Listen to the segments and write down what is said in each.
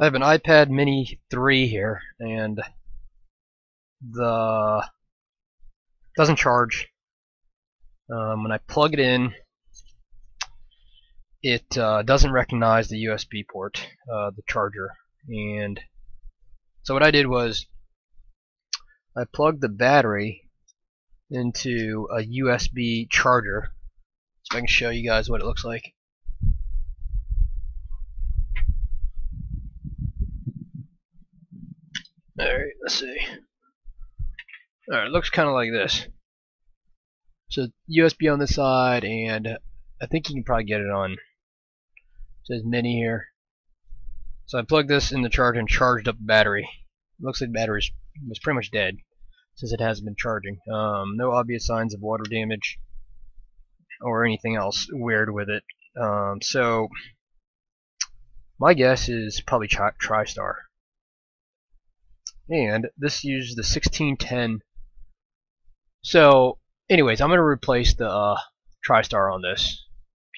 I have an iPad Mini 3 here, and the doesn't charge. When I plug it in, it doesn't recognize the USB port, the charger. And so what I did was I plugged the battery into a USB charger, so I can show you guys what it looks like. Alright, let's see. Alright, it looks kind of like this. So USB on this side, and I think you can probably get it on, it says Mini here. So I plugged this in the charger and charged up the battery. It looks like the battery was pretty much dead since it hasn't been charging. No obvious signs of water damage or anything else weird with it. So my guess is probably TriStar. And this uses the 1610. So anyways, I'm going to replace the TriStar on this,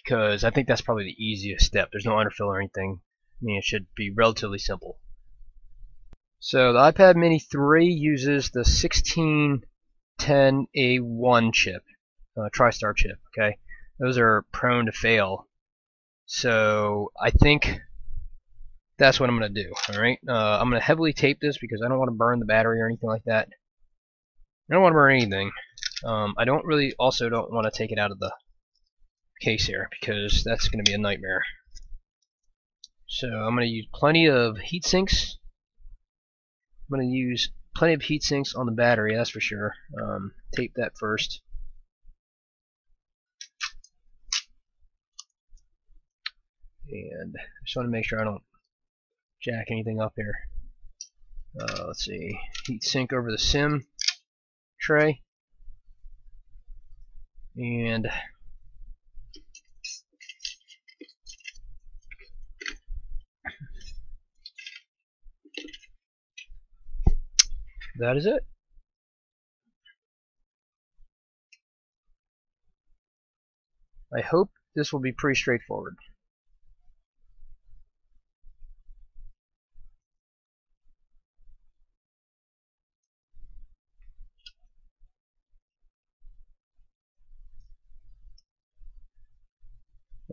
because I think that's probably the easiest step. There's no underfill or anything. I mean, it should be relatively simple. So the iPad Mini 3 uses the 1610A1 chip, TriStar chip, okay? Those are prone to fail. So I think that's what I'm going to do, alright? I'm going to heavily tape this because I don't want to burn the battery or anything like that. I don't want to burn anything. I don't really, also don't want to take it out of the case here because that's going to be a nightmare. So I'm going to use plenty of heat sinks. I'm going to use plenty of heat sinks on the battery, that's for sure. Tape that first. And I just want to make sure I don't jack anything up here. Let's see. Heat sink over the SIM tray. And that is it. I hope this will be pretty straightforward.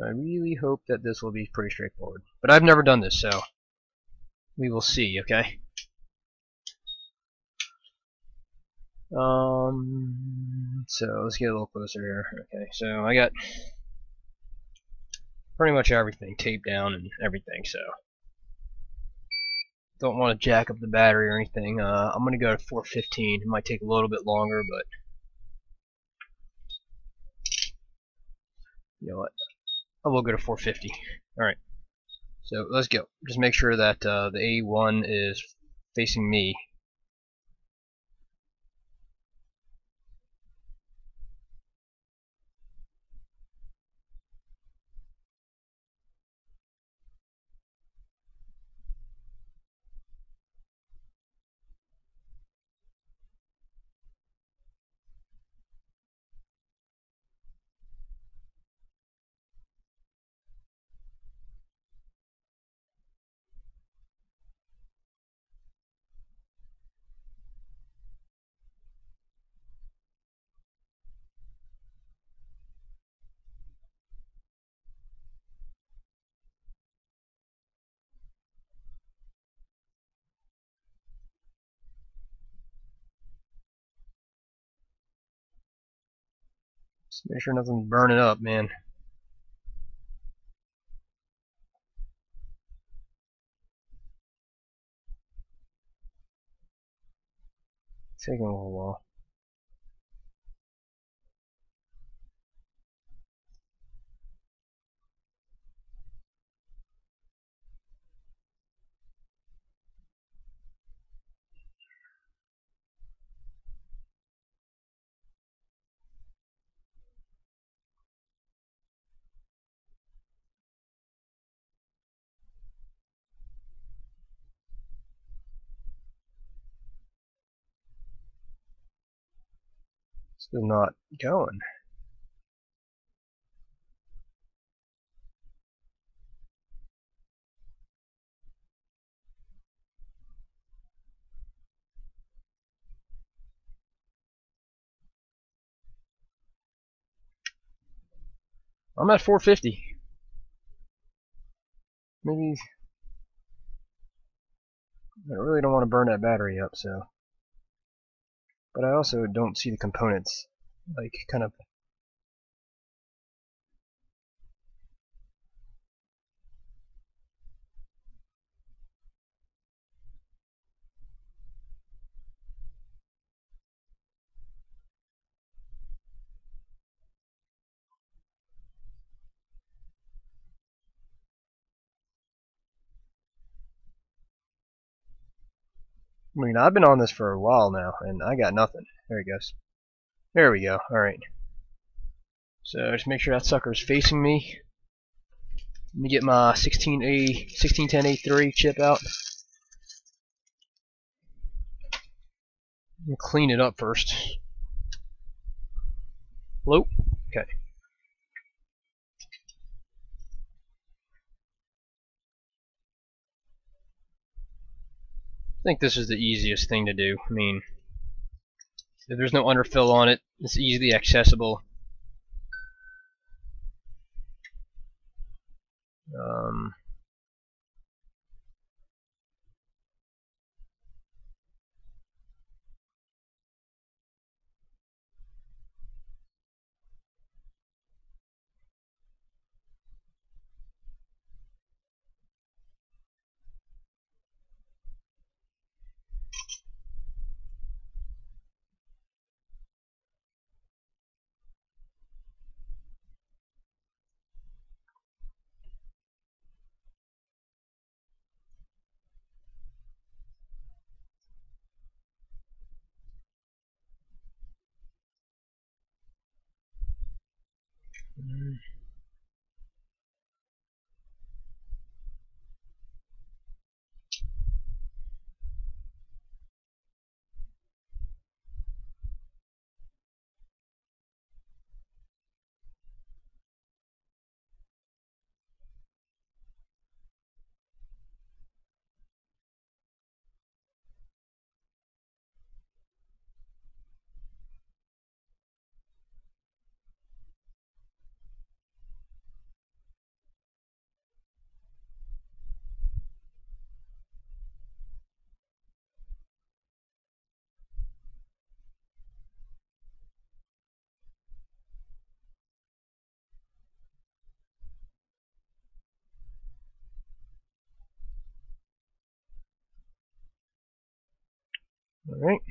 I really hope that this will be pretty straightforward. But I've never done this, so we will see, okay? So let's get a little closer here. Okay, so I got pretty much everything taped down and everything, so don't want to jack up the battery or anything. I'm gonna go to 415. It might take a little bit longer, but you know what? I will go to 450. Alright. So let's go. Just make sure that the A1 is facing me. Just make sure nothing's burning up, man. It's taking a little while. Still not going. I'm at 450. Maybe I really don't want to burn that battery up, so. But I also don't see the components, like, kind of. I mean, I've been on this for a while now, and I got nothing. There it goes. There we go. Alright. So, just make sure that sucker is facing me. Let me get my 1610A3 chip out. Let me clean it up first. Hello? Okay. I think this is the easiest thing to do. I mean, if there's no underfill on it, it's easily accessible. Alright.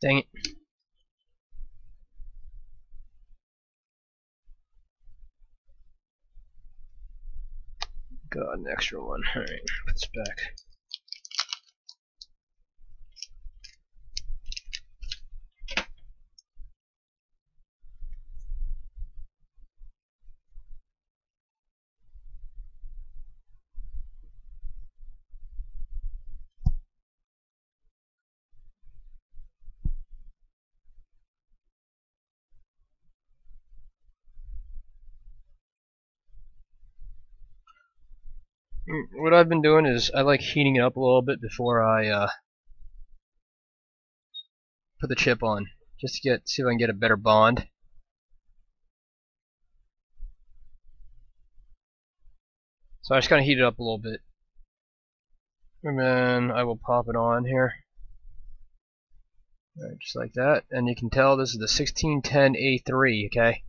Dang it. Got an extra one. Alright, put this back. What I've been doing is I like heating it up a little bit before I put the chip on just to see if I can get a better bond. So I just kind of heat it up a little bit, and then I will pop it on here. All right, just like that, and you can tell this is the 1610A3, okay?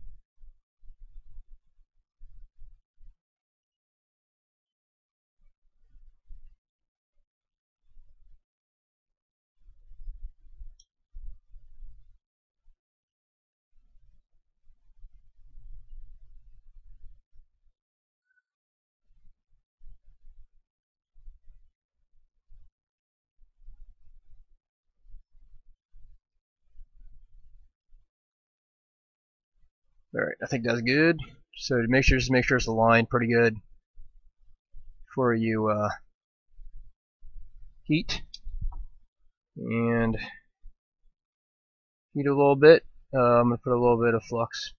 Alright, I think that's good. So to make sure, just make sure it's aligned pretty good before you heat. And heat a little bit. I'm going to put a little bit of flux.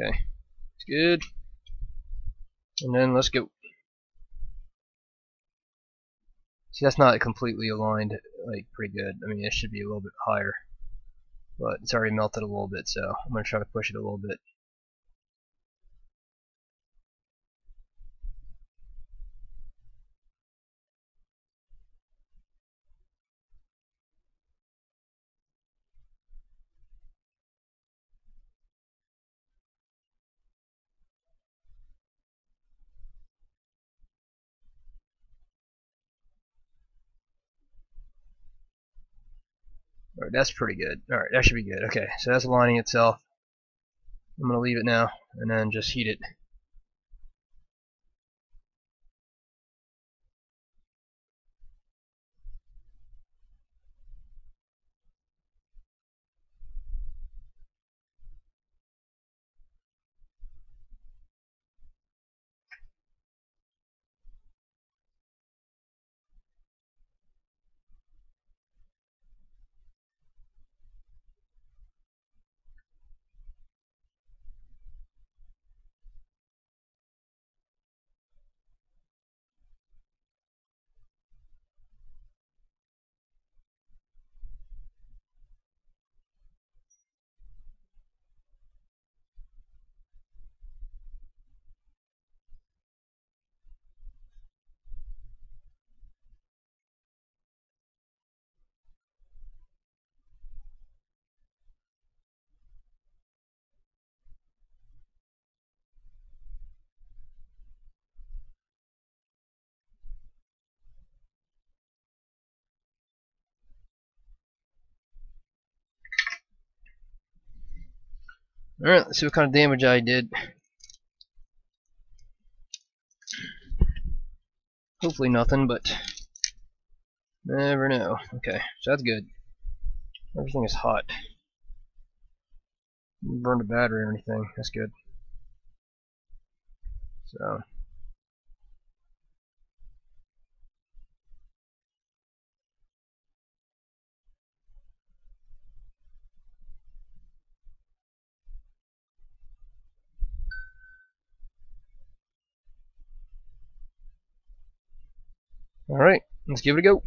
Okay, it's good. And then let's go. See, that's not completely aligned, like, pretty good. I mean, it should be a little bit higher, but it's already melted a little bit, so I'm going to try to push it a little bit. Alright, that's pretty good. Alright, that should be good. Okay, so that's aligning itself. I'm going to leave it now and then just heat it. Alright, let's see what kind of damage I did. Hopefully nothing, but never know. Okay, so that's good. Everything is hot. Didn't burn the battery or anything, that's good. So alright, let's give it a go.